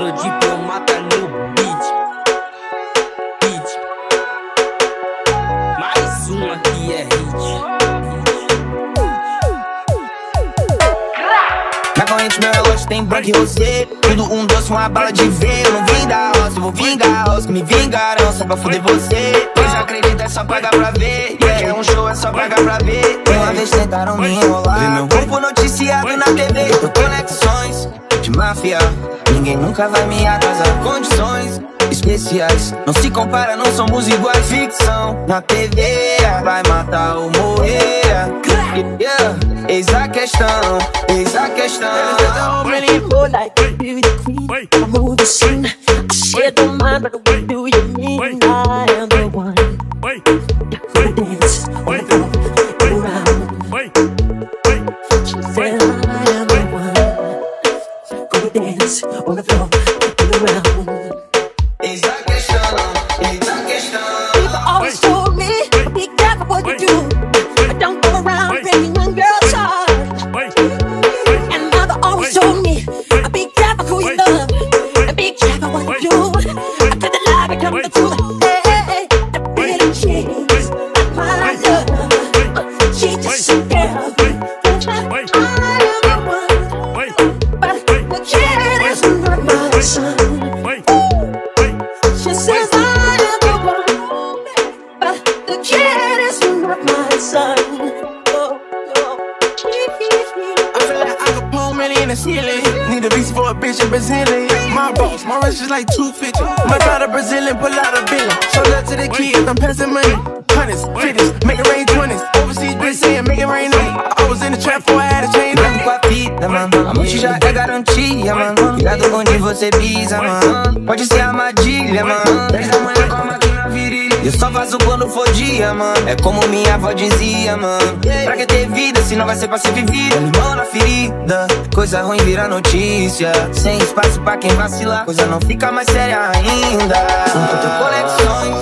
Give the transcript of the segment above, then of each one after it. do diplomata no beat. Mais uma que é hit. Na corrente meu relógio tem branco e rosé. Tudo um doce, uma bala de ver. Eu não vim da roça, eu vou vingar os que me vingaram só pra foder você. Pois acredita, é só pagar pra ver. É um show, é só pagar pra ver. Uma vez tentaram me enrolar, meu corpo noticiado na TV. Conexões de máfia, ninguém nunca vai me atrasar. Condições especiais, não se compara, não somos iguais. Ficção na TV, vai matar ou morrer. Yeah. Eis a questão, eis a questão. Dance on the floor, around. It's a question. People always told me, be careful what you do. I don't go around breaking one girl's heart. And mother always told me, be careful who you love, and be careful what you do. After the lie becomes the truth. Hey, the pretty cheeks, my love, she just a girl. Ceiling. Need a visa for a bitch in Brazilian. My boss, my wrist is like 250. My daughter Brazilian, pull out a billion. Show love to the kids, I'm passing money. Hundreds, fifties, make it rain 20s. Overseas bitch saying make it rain late. I was in the trap before I had a chain. Vem com a vida, mano. A multi já é garantia, mano. Cuidado onde você pisa, mano. Pode ser armadilha, mano. 10 da manhã com a máquina virilha. Eu só vazo quando for dia, mano. É como minha avó dizia, mano. Pra que ter vida se não vai ser pra ser vivida? Limão na ferida, coisa ruim vira notícia. Sem espaço pra quem vacilar, coisa não fica mais séria ainda. Conexões.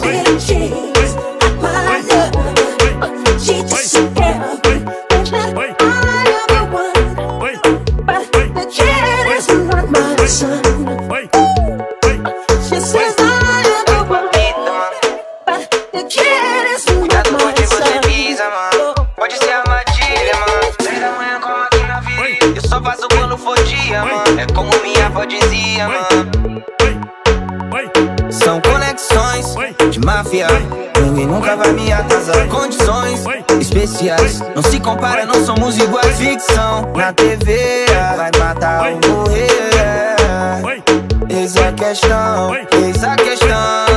É como minha avó dizia, mano. São conexões de máfia, ninguém nunca vai me atrasar. Condições especiais, não se compara, não somos iguais. Ficção na TV, vai matar ou morrer. Eis a questão, eis a questão.